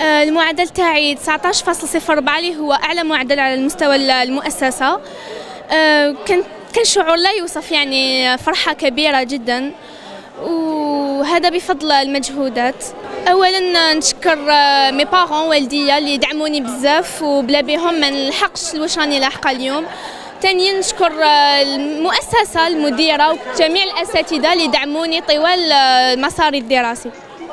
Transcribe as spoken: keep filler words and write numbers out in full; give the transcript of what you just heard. المعدل تاعي تسعطاش فاصلة صفر أربعة اللي هو اعلى معدل على المستوى المؤسسه. كان كان شعور لا يوصف، يعني فرحه كبيره جدا، وهذا بفضل المجهودات. اولا نشكر مي بارون والديا اللي دعموني بزاف، وبلا بهم ما نلحقش واش راني لاحقه اليوم. ثانيا نشكر المؤسسه، المديره وجميع الاساتذه اللي دعموني طوال مساري الدراسي.